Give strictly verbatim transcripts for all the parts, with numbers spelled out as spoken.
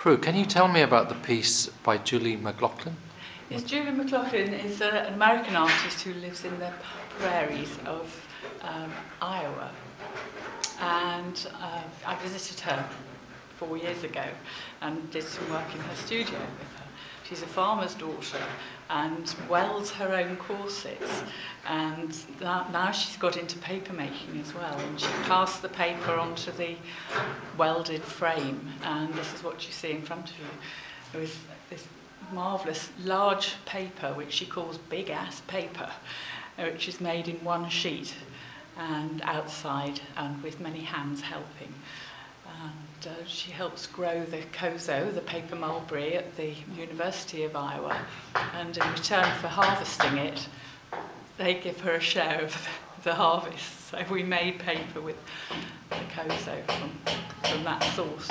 Prue, can you tell me about the piece by Julie McLaughlin? Yes, Julie McLaughlin is a, an American artist who lives in the prairies of um, Iowa. And uh, I visited her four years ago and did some work in her studio with her. She's a farmer's daughter and welds her own corsets, and that, now she's got into paper making as well, and she casts the paper onto the welded frame, and this is what you see in front of you. It was this marvellous large paper which she calls big ass paper, which is made in one sheet and outside and with many hands helping. And uh, she helps grow the cozo, the paper mulberry, at the University of Iowa. And in return for harvesting it, they give her a share of the harvest. So we made paper with the cozo from, from that source.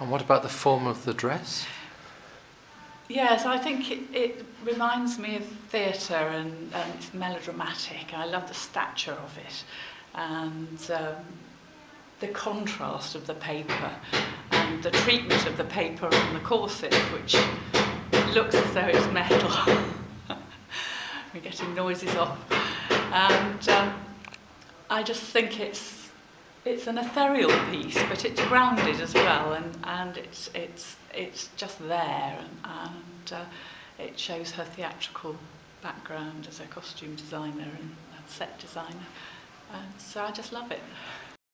And what about the form of the dress? Yes, I think it, it reminds me of theatre, and, and it's melodramatic. I love the stature of it. And um, the contrast of the paper and the treatment of the paper on the corset, which looks as though it's metal. We're getting noises off. And um, I just think it's it's an ethereal piece, but it's grounded as well, and, and it's, it's, it's just there. And, and uh, it shows her theatrical background as a costume designer and set designer. And so I just love it.